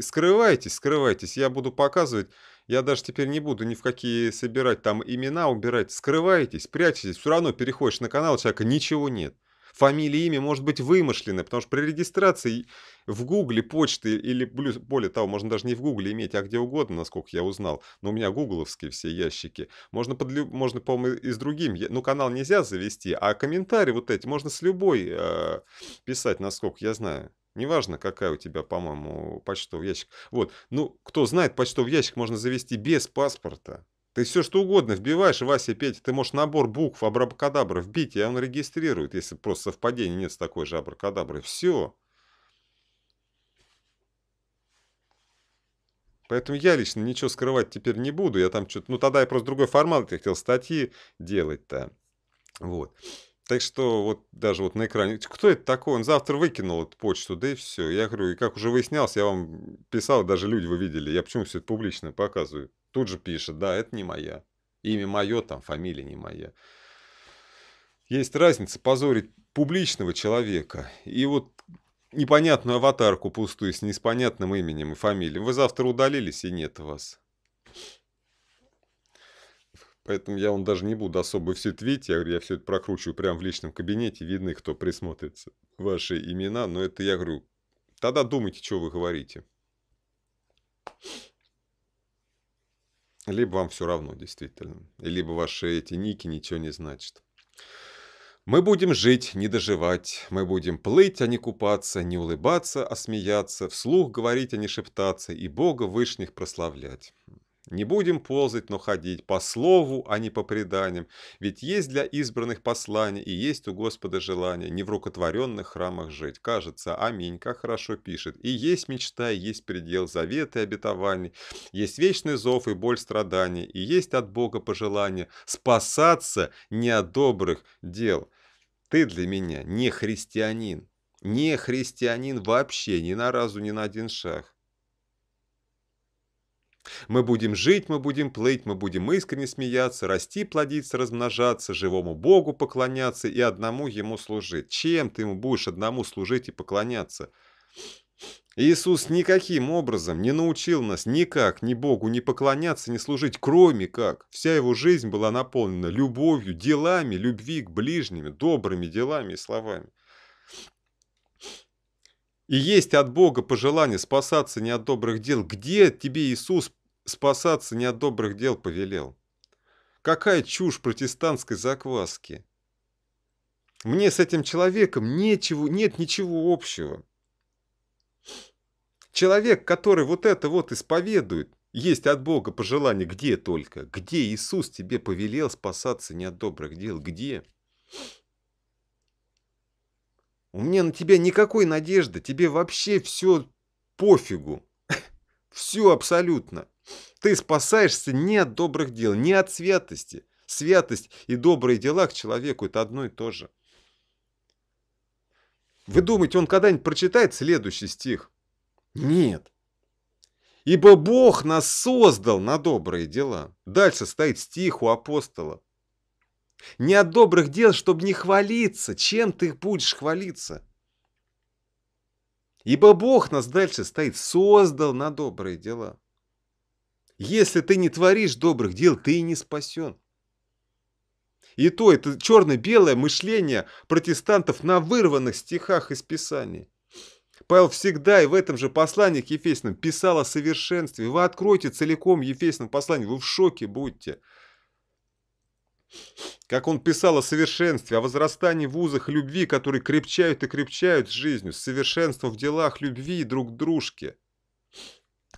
Скрывайтесь, скрывайтесь. Я буду показывать... Я даже теперь не буду ни в какие собирать там имена, убирать. Скрываетесь, прячетесь. Все равно переходишь на канал, у человека ничего нет. Фамилия, имя может быть вымышленное, потому что при регистрации в Гугле, почты или, более того, можно даже не в Гугле иметь, а где угодно, насколько я узнал. Но у меня гугловские все ящики. Можно, под, можно по-моему, и с другим. Ну, канал нельзя завести, а комментарии вот эти можно с любой э, писать, насколько я знаю. Неважно, какая у тебя, по-моему, почтовый ящик. Вот, ну, кто знает, почтовый ящик можно завести без паспорта. Ты все что угодно вбиваешь, Вася, Петя, ты можешь набор букв абракадабра вбить, и он регистрирует, если просто совпадение нет с такой же абракадаброй. Все. Поэтому я лично ничего скрывать теперь не буду. Я там что-то... Ну, тогда я просто другой формат, я хотел статьи делать-то. Вот. Так что вот даже вот на экране, кто это такой, он завтра выкинул эту почту, да и все. Я говорю, и как уже выяснялось, я вам писал, даже люди вы видели, я почему все это публично показываю. Тут же пишет, да, это не моя, имя мое, там фамилия не моя. Есть разница позорить публичного человека и вот непонятную аватарку пустую с непонятным именем и фамилией. Вы завтра удалились, и нет вас. Поэтому я вам даже не буду особо все это видеть. Я говорю, я все это прокручиваю прямо в личном кабинете. Видны, кто присмотрится. Ваши имена. Но это я говорю, тогда думайте, что вы говорите. Либо вам все равно, действительно. Либо ваши эти ники ничего не значат. Мы будем жить, не доживать. Мы будем плыть, а не купаться. Не улыбаться, а смеяться. Вслух говорить, а не шептаться. И Бога вышних прославлять. Не будем ползать, но ходить по слову, а не по преданиям. Ведь есть для избранных послания, и есть у Господа желание не в рукотворенных храмах жить. Кажется, аминь, как хорошо пишет. И есть мечта, и есть предел, завет и обетование. Есть вечный зов и боль страдания. И есть от Бога пожелание спасаться не от добрых дел. Ты для меня не христианин. Не христианин вообще, ни на разу, ни на один шаг. Мы будем жить, мы будем плыть, мы будем искренне смеяться, расти, плодиться, размножаться, живому Богу поклоняться и одному Ему служить. Чем ты Ему будешь одному служить и поклоняться? Иисус никаким образом не научил нас никак ни Богу не поклоняться, ни служить, кроме как. Вся Его жизнь была наполнена любовью, делами, любви к ближним, добрыми делами и словами. И есть от Бога пожелание спасаться не от добрых дел. Где тебе Иисус спасаться не от добрых дел повелел? Какая чушь протестантской закваски? Мне с этим человеком нечего, нет ничего общего. Человек, который вот это вот исповедует, есть от Бога пожелание где только? Где Иисус тебе повелел спасаться не от добрых дел? Где? У меня на тебя никакой надежды, тебе вообще все пофигу, все абсолютно. Ты спасаешься не от добрых дел, не от святости. Святость и добрые дела к человеку – это одно и то же. Вы думаете, он когда-нибудь прочитает следующий стих? Нет. Ибо Бог нас создал на добрые дела. Дальше стоит стих у апостола. Не от добрых дел, чтобы не хвалиться. Чем ты будешь хвалиться? Ибо Бог нас дальше стоит, создал на добрые дела. Если ты не творишь добрых дел, ты и не спасен. И то это черно-белое мышление протестантов на вырванных стихах из Писания. Павел всегда и в этом же послании к Ефесянам писал о совершенстве. Вы откройте целиком Ефесянам послание, вы в шоке будете. Как он писал о совершенстве, о возрастании в узах любви, которые крепчают и крепчают с жизнью, с совершенством в делах любви друг к дружке,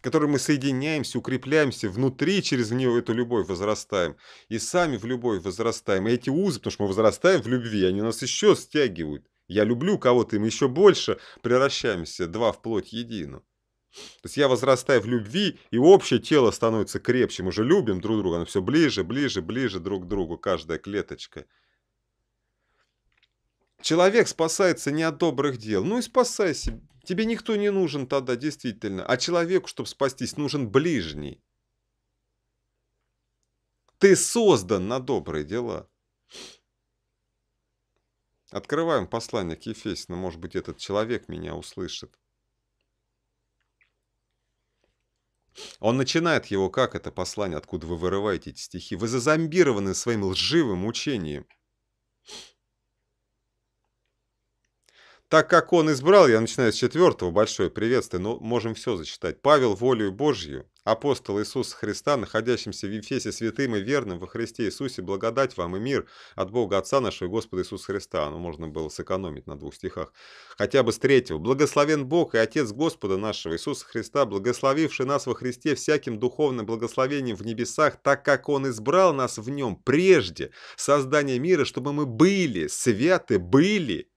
которые мы соединяемся, укрепляемся внутри, через нее эту любовь возрастаем, и сами в любовь возрастаем. И эти узы, потому что мы возрастаем в любви, они нас еще стягивают. Я люблю кого-то, и мы еще больше превращаемся, два вплоть едину. То есть я возрастаю в любви, и общее тело становится крепче. Мы же любим друг друга, оно все ближе, ближе, ближе друг к другу, каждая клеточка. Человек спасается не от добрых дел. Ну и спасайся. Тебе никто не нужен тогда, действительно. А человеку, чтобы спастись, нужен ближний. Ты создан на добрые дела. Открываем послание к Ефесянам. Может быть, этот человек меня услышит. Он начинает его, как это послание, откуда вы вырываете эти стихи. Вы зазомбированы своим лживым учением. Так как он избрал, я начинаю с четвертого, большое приветствие, но можем все зачитать. Павел волею Божью, апостол Иисуса Христа, находящимся в Ефесе святым и верным во Христе Иисусе, благодать вам и мир от Бога Отца нашего и Господа Иисуса Христа. Ну, можно было сэкономить на двух стихах. Хотя бы с третьего. Благословен Бог и Отец Господа нашего Иисуса Христа, благословивший нас во Христе всяким духовным благословением в небесах, так как Он избрал нас в Нем прежде создания мира, чтобы мы были святы, были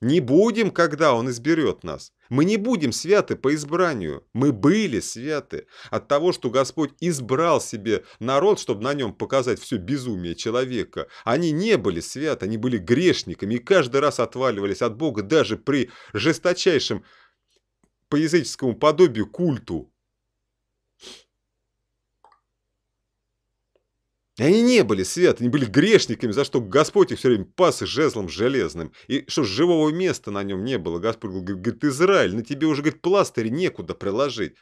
Не будем, когда Он изберет нас. Мы не будем святы по избранию. Мы были святы от того, что Господь избрал себе народ, чтобы на нем показать все безумие человека. Они не были святы, они были грешниками и каждый раз отваливались от Бога даже при жесточайшем по языческому подобию культу. Они не были святы, они были грешниками, за что Господь их все время пас жезлом железным. И что живого места на нем не было. Господь говорит: Израиль, на тебе уже, говорит, пластырь некуда приложить.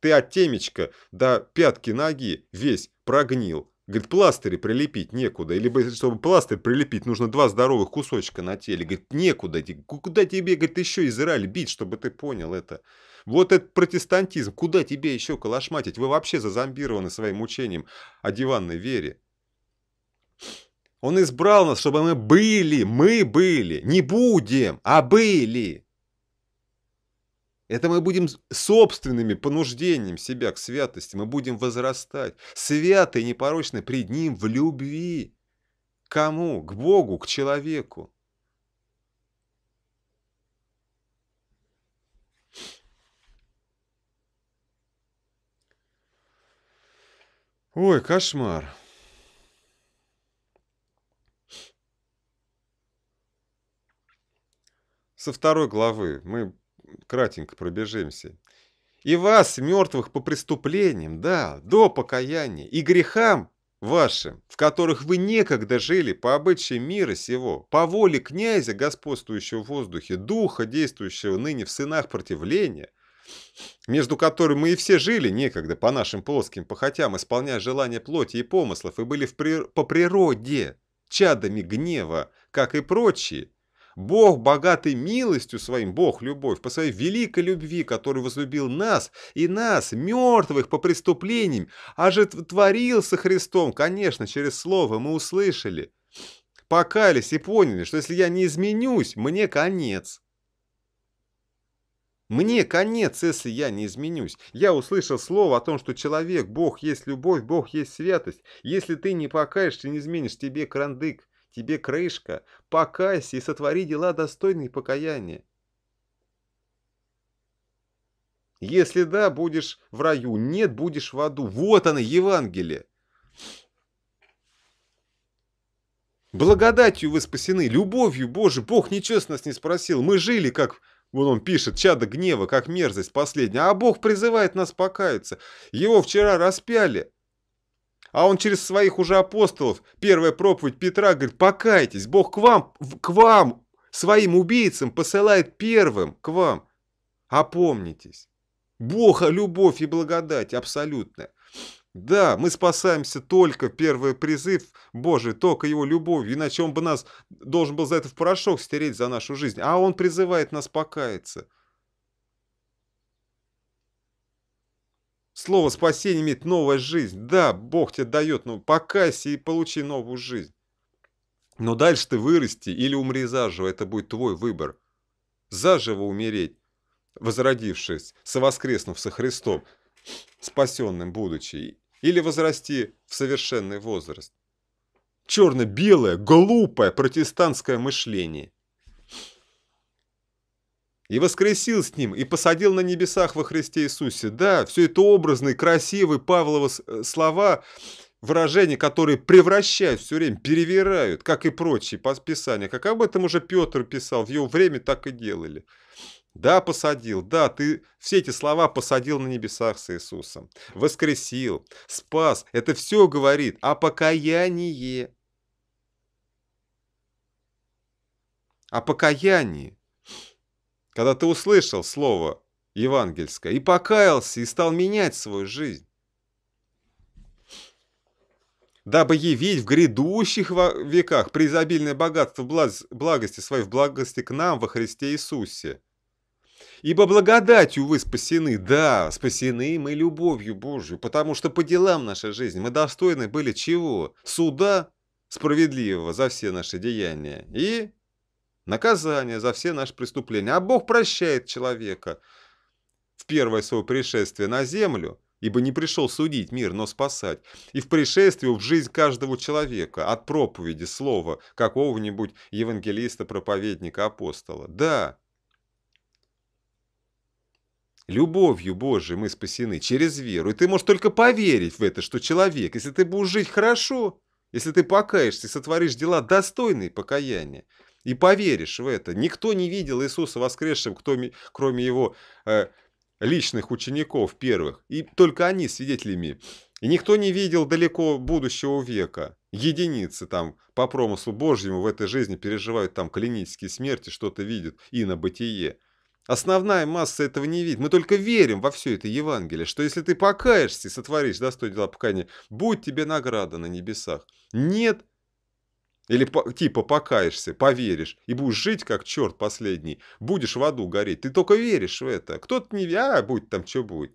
Ты от темечка до пятки ноги весь прогнил. Говорит, пластыри прилепить некуда. Или чтобы пластырь прилепить, нужно два здоровых кусочка на теле. Говорит, некуда. Куда тебе, говорит, еще Израиль бить, чтобы ты понял это? Вот этот протестантизм. Куда тебе еще калашматить? Вы вообще зазомбированы своим учением о диванной вере. Он избрал нас, чтобы мы были. Мы были. Не будем, а были. Это мы будем собственными понуждением себя к святости. Мы будем возрастать. Святый и непорочный пред Ним в любви. Кому? К Богу, к человеку. Ой, кошмар. Со второй главы мы кратенько пробежимся. «И вас, мертвых по преступлениям, да, до покаяния, и грехам вашим, в которых вы некогда жили по обычаям мира сего, по воле князя, господствующего в воздухе, духа, действующего ныне в сынах противления, между которыми мы и все жили некогда по нашим плоским похотям, исполняя желания плоти и помыслов, и были в при... по природе чадами гнева, как и прочие, Бог, богатый милостью своим, Бог, любовь, по своей великой любви, который возлюбил нас и нас, мертвых по преступлениям, оживотворил со Христом». Конечно, через слово мы услышали, покаялись и поняли, что если я не изменюсь, мне конец. Мне конец, если я не изменюсь. Я услышал слово о том, что человек, Бог есть любовь, Бог есть святость. Если ты не покаешься, не изменишь, тебе крандык, тебе крышка. Покайся и сотвори дела, достойные покаяния. Если да, будешь в раю, нет, будешь в аду. Вот оно, Евангелие. Благодатью вы спасены, любовью Божией. Бог ничего с нас не спросил. Мы жили как... Вот он пишет, чадо гнева, как мерзость последняя. А Бог призывает нас покаяться. Его вчера распяли. А он через своих уже апостолов, первая проповедь Петра, говорит: покайтесь. Бог к вам, к вам, своим убийцам посылает первым, к вам. Опомнитесь. Бога, любовь и благодать абсолютная. Да, мы спасаемся только, первый призыв Божий, только Его любовью, иначе Он бы нас должен был за это в порошок стереть за нашу жизнь, а Он призывает нас покаяться. Слово спасение имеет новая жизнь. Да, Бог тебе дает, но покайся и получи новую жизнь. Но дальше ты вырасти или умри заживо, это будет твой выбор. Заживо умереть, возродившись, совоскреснув со Христом, спасенным будучи, или возрасти в совершенный возраст. Черно-белое, глупое протестантское мышление. «И воскресил с ним, и посадил на небесах во Христе Иисусе». Да, все это образные, красивые Павлова слова, выражения, которые превращают все время, перевирают, как и прочие писания. Как об этом уже Петр писал, в его время так и делали. Да, посадил, да, ты все эти слова посадил на небесах с Иисусом. Воскресил, спас. Это все говорит о покаянии. О покаянии. Когда ты услышал слово евангельское и покаялся, и стал менять свою жизнь. «Дабы явить в грядущих веках преизобильное богатство благости своей в благости к нам во Христе Иисусе. Ибо благодатью вы спасены». Да, спасены мы любовью Божью, потому что по делам нашей жизни мы достойны были чего? Суда справедливого за все наши деяния и наказания за все наши преступления. А Бог прощает человека в первое свое пришествие на землю ибо не пришел судить мир, но спасать, и в пришествии в жизнь каждого человека от проповеди слова какого-нибудь евангелиста, проповедника, апостола. Да, любовью Божией мы спасены через веру, и ты можешь только поверить в это, что человек, если ты будешь жить хорошо, если ты покаешься и сотворишь дела, достойные покаяния, и поверишь в это. Никто не видел Иисуса воскресшим, кто, кроме его э, личных учеников первых. И только они свидетелями. И никто не видел далеко будущего века. Единицы там по промыслу Божьему в этой жизни переживают там клинические смерти, что-то видят и на бытие. Основная масса этого не видит. Мы только верим во все это Евангелие, что если ты покаешься и сотворишь достойные дела покаяния, будь тебе награда на небесах. Нет. Или типа покаешься, поверишь, и будешь жить как черт последний, будешь в аду гореть. Ты только веришь в это. Кто-то не верит, а будь там, что будет.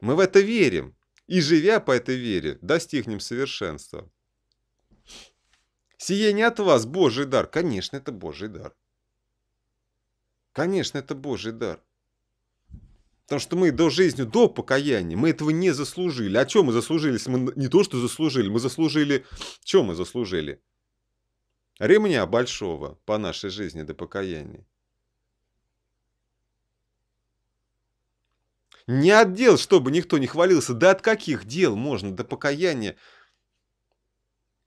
Мы в это верим. И живя по этой вере, достигнем совершенства. Сие не от вас Божий дар. Конечно, это Божий дар. Конечно, это Божий дар. Потому что мы до жизни, до покаяния, мы этого не заслужили. А что мы заслужили? Мы не то, что заслужили, мы заслужили... Что мы заслужили? Ремня большого по нашей жизни до покаяния. Не от дел, чтобы никто не хвалился. Да от каких дел можно до покаяния?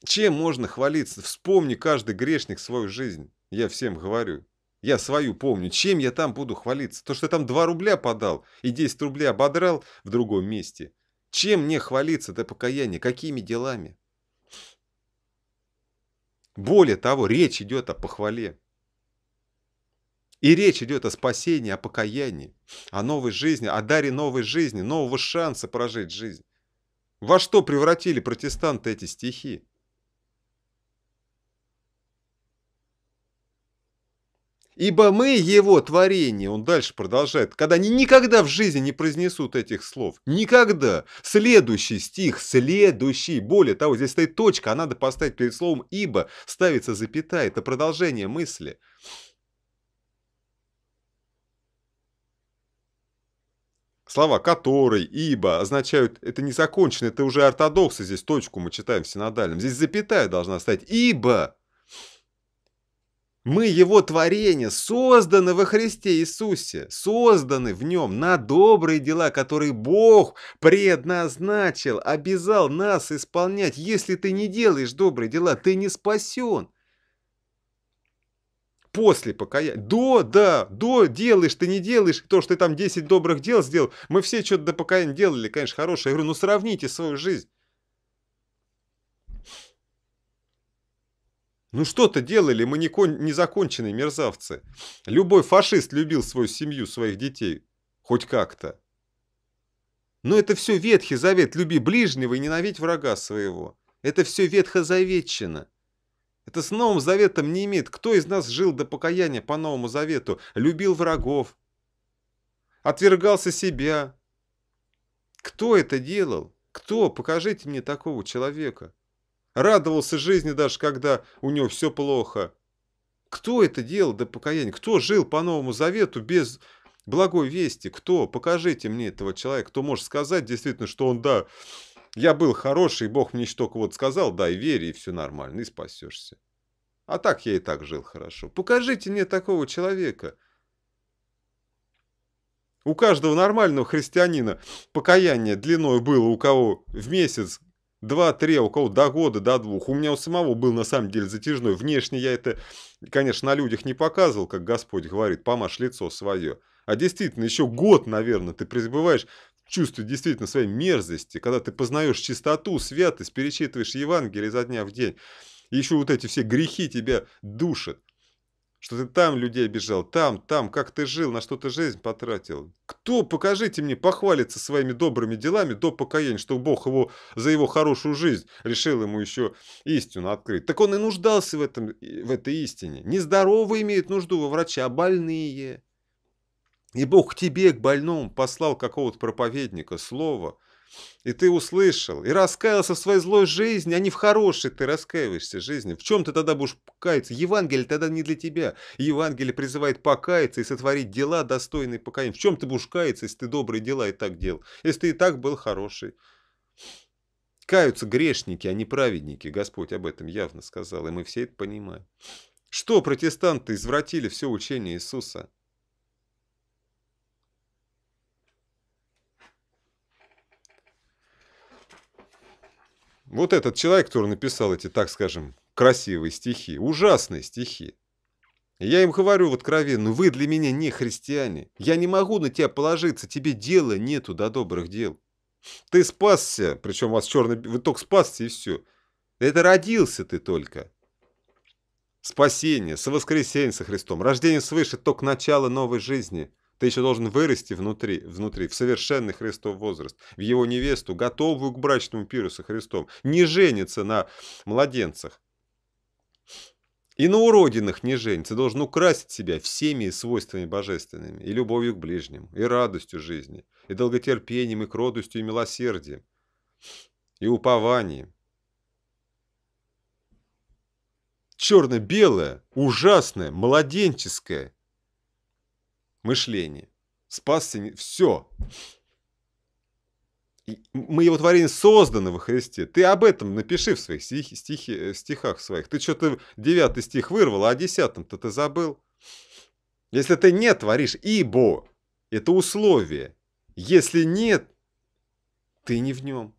Чем можно хвалиться? Вспомни каждый грешник свою жизнь. Я всем говорю. Я свою помню. Чем я там буду хвалиться? То, что я там два рубля подал и десять рублей ободрал в другом месте. Чем мне хвалиться до покаяния? Какими делами? Более того, речь идет о похвале. И речь идет о спасении, о покаянии, о новой жизни, о даре новой жизни, нового шанса прожить жизнь. Во что превратили протестанты эти стихи? Ибо мы его творение, он дальше продолжает, когда они никогда в жизни не произнесут этих слов. Никогда. Следующий стих, следующий. Более того, здесь стоит точка, а надо поставить перед словом «ибо», ставится запятая. Это продолжение мысли. Слова «который», «ибо» означают, это не закончено, это уже ортодоксы. Здесь точку мы читаем в синодальном. Здесь запятая должна стать «ибо». Мы его творение, созданы во Христе Иисусе, созданы в нем на добрые дела, которые Бог предназначил, обязал нас исполнять. Если ты не делаешь добрые дела, ты не спасен. После покаяния. До, да, до делаешь, ты не делаешь. То, что ты там десять добрых дел сделал, мы все что-то до покаяния делали, конечно, хорошее. Я говорю, ну сравните свою жизнь. Ну что-то делали мы незаконченные мерзавцы. Любой фашист любил свою семью, своих детей. Хоть как-то. Но это все Ветхий Завет. Люби ближнего и ненавидь врага своего. Это все ветхозаветчина. Это с Новым Заветом не имеет. Кто из нас жил до покаяния по Новому Завету? Любил врагов. Отвергался себя. Кто это делал? Кто? Покажите мне такого человека. Радовался жизни даже, когда у него все плохо. Кто это делал до покаяния? Кто жил по Новому Завету без благой вести? Кто? Покажите мне этого человека. Кто может сказать действительно, что он, да, я был хороший, Бог мне что-то вот сказал, да, и вери, и все нормально, и спасешься. А так я и так жил хорошо. Покажите мне такого человека. У каждого нормального христианина покаяние длиной было у кого в месяц, два-три, у кого до года, до двух. У меня у самого был на самом деле затяжной. Внешне я это, конечно, на людях не показывал, как Господь говорит, помажь лицо свое. А действительно, еще год, наверное, ты пребываешь в чувстве действительно своей мерзости, когда ты познаешь чистоту, святость, перечитываешь Евангелие изо дня в день. И еще вот эти все грехи тебя душат. Что ты там людей обижал, там, там, как ты жил, на что ты жизнь потратил. Кто, покажите мне, похвалится своими добрыми делами до покаяния, что Бог его за его хорошую жизнь решил ему еще истину открыть. Так он и нуждался в, этом, в этой истине. Нездоровые имеют нужду во врача, а больные. И Бог к тебе, к больному, послал какого-то проповедника, слова, и ты услышал, и раскаялся в своей злой жизни, а не в хорошей ты раскаиваешься жизни. В чем ты тогда будешь каяться? Евангелие тогда не для тебя. Евангелие призывает покаяться и сотворить дела, достойные покаяния. В чем ты будешь каяться, если ты добрые дела и так делал? Если ты и так был хороший. Каются грешники, а не праведники. Господь об этом явно сказал, и мы все это понимаем. Что протестанты извратили все учение Иисуса? Вот этот человек, который написал эти, так скажем, красивые стихи, ужасные стихи. Я им говорю в откровении, ну вы для меня не христиане. Я не могу на тебя положиться, тебе дела нету до добрых дел. Ты спасся, причем вас черный... Вы только спасся и все. Это родился ты только. Спасение, совоскресение со Христом, рождение свыше, только начало новой жизни. Ты еще должен вырасти внутри, внутри, в совершенный Христов возраст, в его невесту, готовую к брачному пиру со Христом. Не женится на младенцах. И на уродинах не женится. Должен украсить себя всеми свойствами божественными, и любовью к ближнему, и радостью жизни, и долготерпением, и кротостью, и милосердием, и упованием. Черно-белое, ужасное, младенческое мышление. Спасся все. И мы его творение созданы во Христе. Ты об этом напиши в своих стихи, стихи, стихах своих. Ты что-то девятый стих вырвал, а о десятом-то ты забыл. Если ты не творишь, ибо это условие. Если нет, ты не в нем.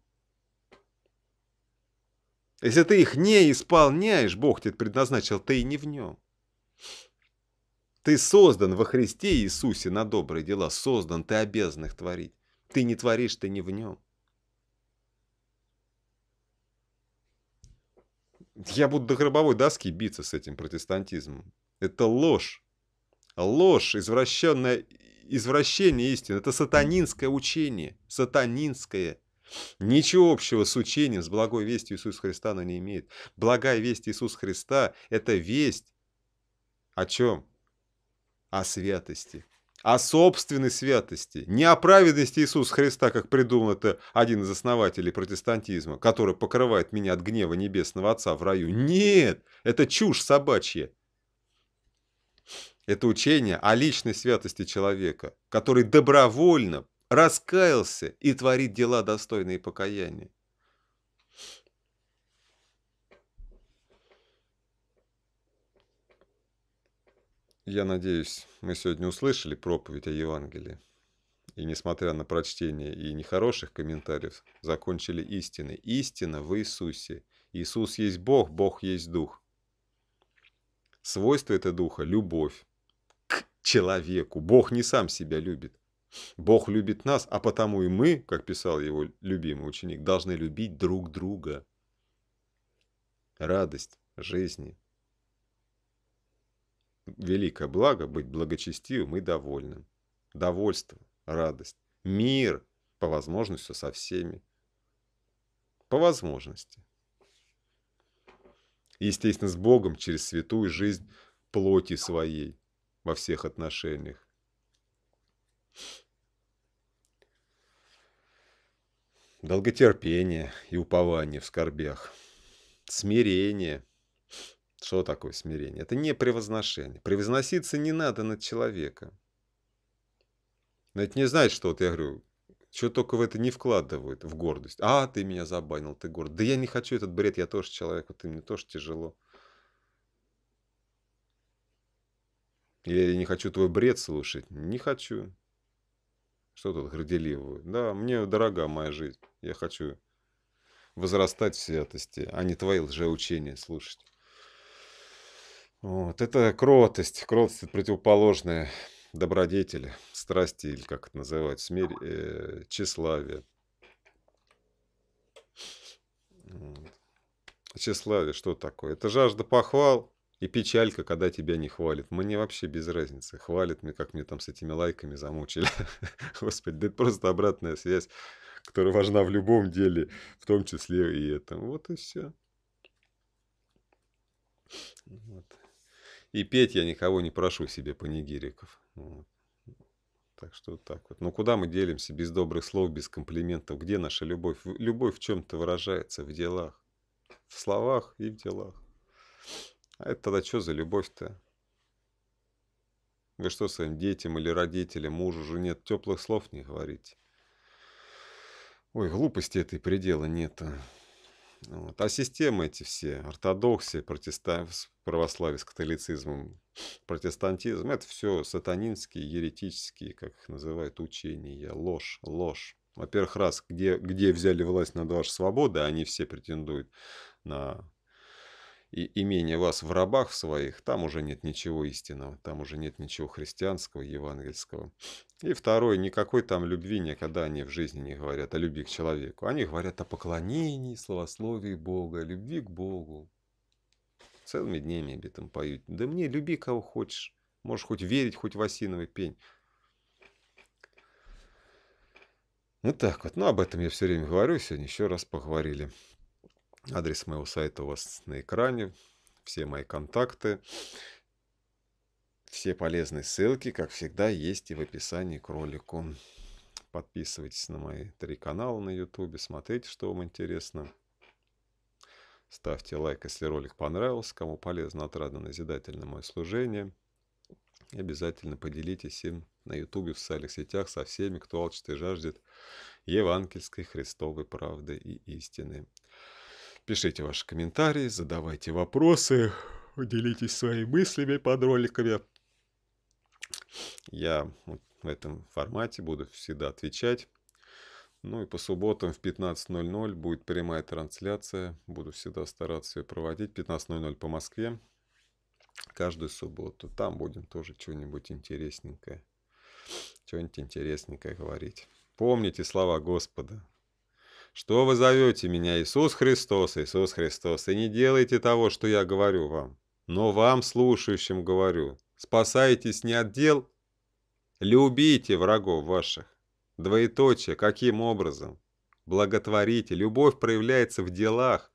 Если ты их не исполняешь, Бог тебе предназначил, ты и не в нем. Ты создан во Христе Иисусе на добрые дела. Создан, ты обязан их творить. Ты не творишь, ты не в нем. Я буду до гробовой доски биться с этим протестантизмом. Это ложь. Ложь, извращенное, извращение истины. Это сатанинское учение. Сатанинское. Ничего общего с учением, с благой вестью Иисуса Христа она не имеет. Благая весть Иисуса Христа – это весть о чем? О святости. О собственной святости. Не о праведности Иисуса Христа, как придумал это один из основателей протестантизма, который покрывает меня от гнева небесного Отца в раю. Нет! Это чушь собачья. Это учение о личной святости человека, который добровольно раскаялся и творит дела, достойные покаяния. Я надеюсь, мы сегодня услышали проповедь о Евангелии. И несмотря на прочтение и нехороших комментариев, закончили истиной. Истина в Иисусе. Иисус есть Бог, Бог есть Дух. Свойство этого Духа – любовь к человеку. Бог не сам себя любит. Бог любит нас, а потому и мы, как писал его любимый ученик, должны любить друг друга. Радость жизни. Великое благо быть благочестивым и довольным. Довольство, радость, мир, по возможности со всеми. По возможности. Естественно, с Богом через святую жизнь плоти своей во всех отношениях. Долготерпение и упование в скорбях. Смирение. Что такое смирение? Это не превозношение. Превозноситься не надо над человеком. Но это не значит, что вот я говорю, что только в это не вкладывают, в гордость. А, ты меня забанил, ты горд. Да я не хочу этот бред, я тоже человек, вот и мне тоже тяжело. Или я не хочу твой бред слушать. Не хочу. Что тут горделивую? Да, мне дорога моя жизнь. Я хочу возрастать в святости, а не твои лжеучения слушать. Вот. Это кротость. Кротость – это противоположная добродетели, страсти, или как это называют, смирь, э, тщеславие. Вот. Тщеславие что такое? Это жажда похвал. И печалька, когда тебя не хвалят. Мне вообще без разницы. Хвалят мне, как мне там с этими лайками замучили. Господи, да это просто обратная связь, которая важна в любом деле, в том числе и этом. Вот и все. Вот. И петь я никого не прошу себе панигириков. Вот. Так что так вот. Но куда мы делимся без добрых слов, без комплиментов? Где наша любовь? Любовь в чем-то выражается, в делах. В словах и в делах. А это тогда что за любовь-то? Вы что, своим детям или родителям, мужу, жене теплых слов не говорите? Ой, глупости этой предела нет. Вот. А системы эти все, ортодоксия, протестант, православие с католицизмом, протестантизм, это все сатанинские, еретические, как их называют, учения, ложь, ложь. Во-первых, раз, где, где взяли власть над вашей свободой, они все претендуют на имение вас в рабах своих, там уже нет ничего истинного, там уже нет ничего христианского, евангельского. И второе, никакой там любви никогда они в жизни не говорят о любви к человеку. Они говорят о поклонении, славословии Бога, любви к Богу. Целыми днями об этом поют. Да мне люби кого хочешь, можешь хоть верить, хоть в осиновый пень. Ну так вот, ну об этом я все время говорю, сегодня еще раз поговорили. Адрес моего сайта у вас на экране, все мои контакты, все полезные ссылки, как всегда, есть и в описании к ролику. Подписывайтесь на мои три канала на ютубе, смотрите, что вам интересно. Ставьте лайк, если ролик понравился, кому полезно, отрадно, назидательно мое служение. И обязательно поделитесь им на ютубе, в социальных сетях со всеми, кто алчит и жаждет евангельской Христовой правды и истины. Пишите ваши комментарии, задавайте вопросы, делитесь своими мыслями под роликами. Я вот в этом формате буду всегда отвечать. Ну и по субботам в пятнадцать ноль ноль будет прямая трансляция. Буду всегда стараться ее проводить. пятнадцать ноль ноль по Москве. Каждую субботу. Там будем тоже что-нибудь интересненькое. Что-нибудь интересненькое говорить. Помните слова Господа. Что вы зовете меня? Иисус Христос, Иисус Христос. И не делайте того, что я говорю вам, но вам, слушающим, говорю. Спасайтесь не от дел, любите врагов ваших. Двоеточие. Каким образом? Благотворите. Любовь проявляется в делах.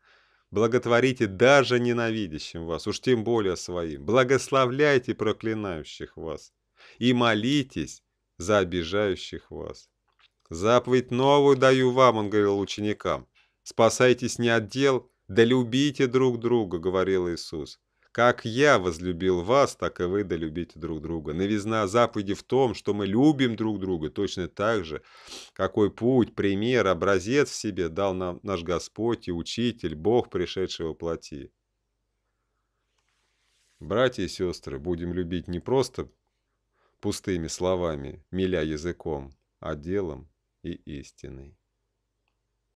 Благотворите даже ненавидящим вас, уж тем более своим. Благословляйте проклинающих вас и молитесь за обижающих вас. Заповедь новую даю вам, он говорил ученикам. Спасайтесь не от дел, да любите друг друга, говорил Иисус. Как я возлюбил вас, так и вы да любите друг друга. Новизна заповеди в том, что мы любим друг друга точно так же, какой путь, пример, образец в себе дал нам наш Господь и Учитель, Бог, пришедший во плоти. Братья и сестры, будем любить не просто пустыми словами, миля языком, а делом и истиной.